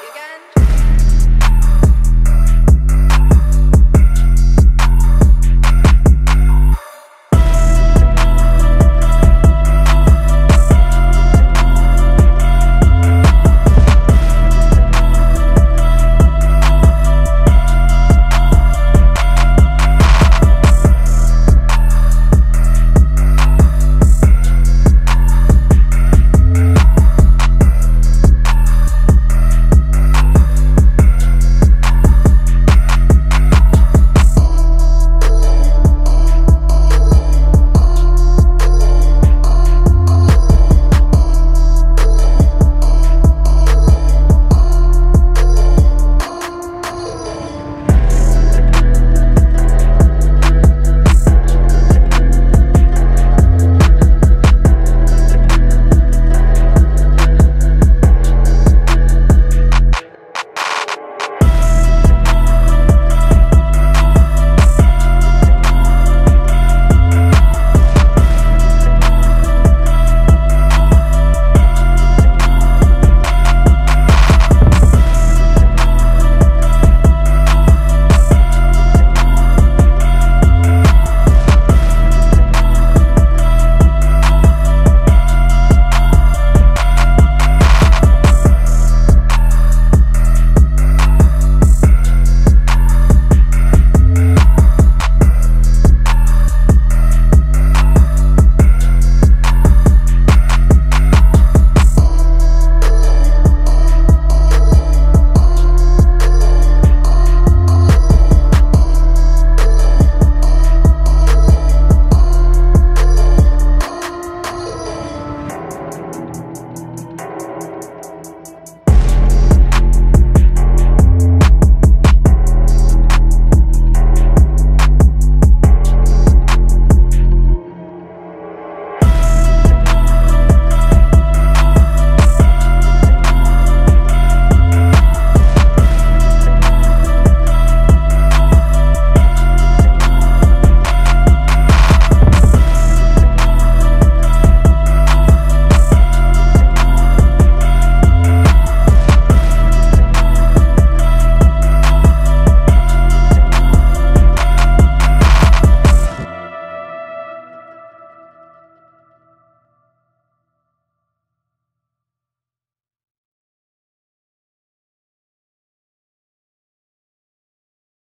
again.